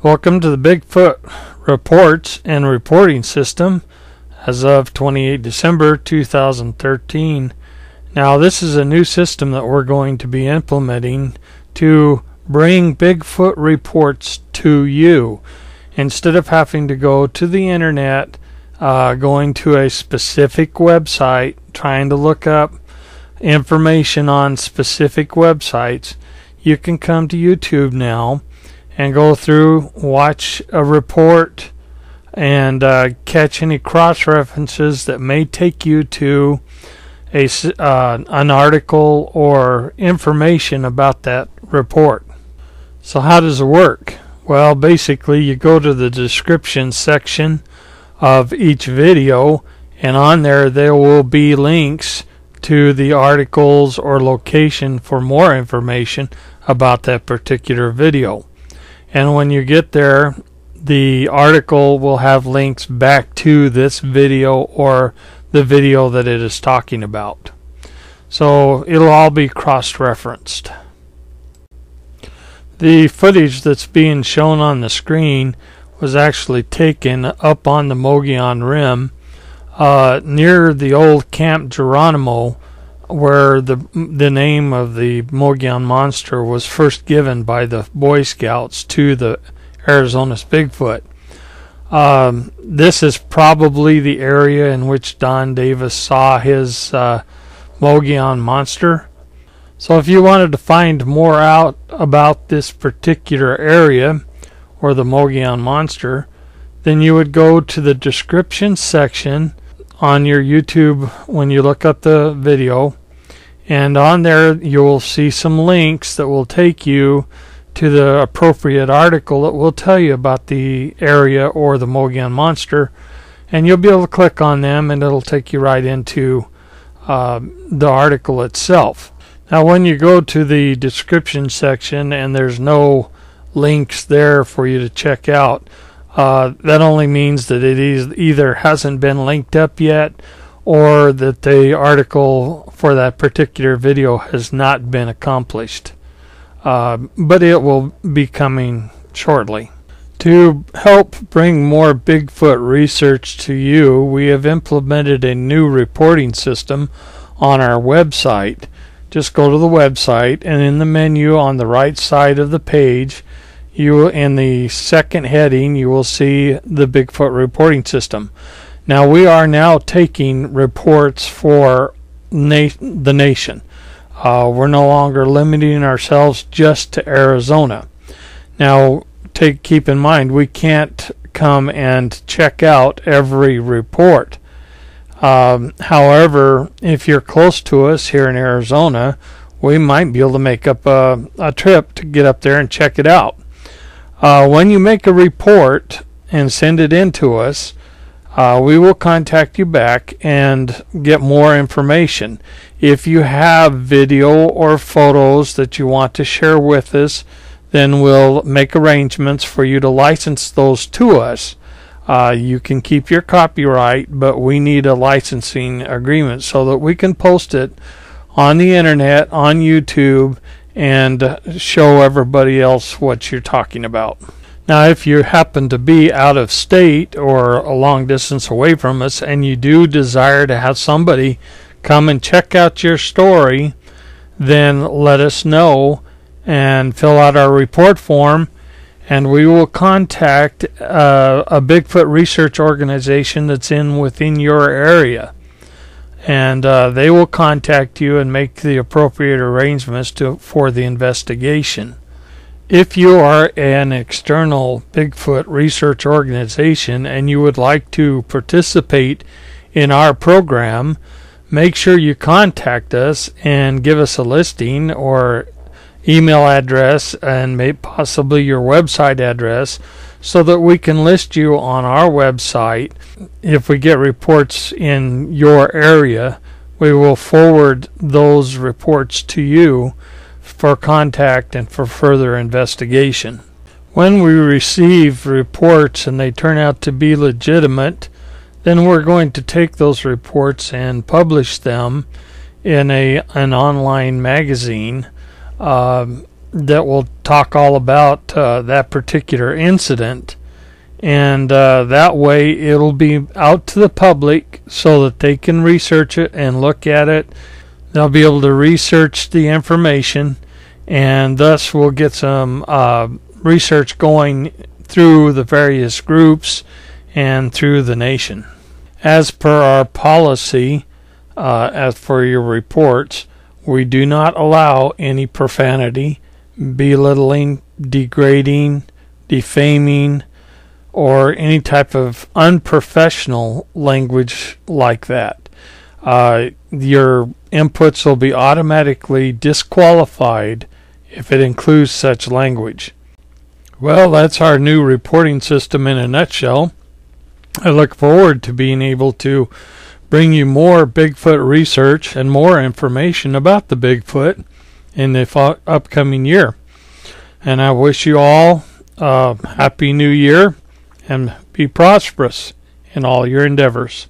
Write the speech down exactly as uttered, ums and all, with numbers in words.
Welcome to the Bigfoot Reports and Reporting System as of the twenty-eighth of December two thousand thirteen. Now this is a new system that we're going to be implementing to bring Bigfoot reports to you. Instead of having to go to the internet, uh, going to a specific website, trying to look up information on specific websites, you can come to YouTube now and go through, watch a report, and uh, catch any cross-references that may take you to a, uh, an article or information about that report. So how does it work? Well, basically you go to the description section of each video, and on there there will be links to the articles or location for more information about that particular video. And when you get there, the article will have links back to this video or the video that it is talking about. So it'll all be cross-referenced. The footage that's being shown on the screen was actually taken up on the Mogollon Rim uh, near the old Camp Geronimo, where the the name of the Mogollon monster was first given by the Boy Scouts to the Arizona's Bigfoot. Um, this is probably the area in which Don Davis saw his uh, Mogollon monster. So if you wanted to find more out about this particular area or the Mogollon monster, then you would go to the description section on your YouTube when you look up the video, and on there you will see some links that will take you to the appropriate article that will tell you about the area or the Mogollon monster, and you'll be able to click on them and it'll take you right into uh, the article itself. Now when you go to the description section and there's no links there for you to check out, Uh, that only means that it is either hasn't been linked up yet, or that the article for that particular video has not been accomplished. Uh, but it will be coming shortly. To help bring more Bigfoot research to you, we have implemented a new reporting system on our website. Just go to the website, and in the menu on the right side of the page, you in the second heading you will see the Bigfoot reporting system. Now we are now taking reports for na the nation. Uh, we're no longer limiting ourselves just to Arizona. Now take keep in mind we can't come and check out every report. Um, however, if you're close to us here in Arizona, we might be able to make up a, a trip to get up there and check it out. Uh, when you make a report and send it in to us, uh, we will contact you back and get more information. If you have video or photos that you want to share with us, then we'll make arrangements for you to license those to us. Uh, you can keep your copyright, but we need a licensing agreement so that we can post it on the internet, on YouTube, and show everybody else what you're talking about. Now if you happen to be out of state or a long distance away from us and you do desire to have somebody come and check out your story, then let us know and fill out our report form, and we will contact uh, a Bigfoot research organization that's in within your area. And uh, they will contact you and make the appropriate arrangements to, for the investigation. If you are an external Bigfoot research organization and you would like to participate in our program, make sure you contact us and give us a listing or email address and may possibly your website address, so that we can list you on our website. If we get reports in your area, we will forward those reports to you for contact and for further investigation. When we receive reports and they turn out to be legitimate, then we're going to take those reports and publish them in a an online magazine. Um, that will talk all about uh, that particular incident, and uh, that way it'll be out to the public so that they can research it and look at it. They'll be able to research the information, and thus we'll get some uh, research going through the various groups and through the nation. As per our policy, uh, as for your reports, we do not allow any profanity, belittling, degrading, defaming, or any type of unprofessional language like that. Uh, your inputs will be automatically disqualified if it includes such language. Well, that's our new reporting system in a nutshell. I look forward to being able to bring you more Bigfoot research and more information about the Bigfoot in the upcoming year. And I wish you all a happy new year, and be prosperous in all your endeavors.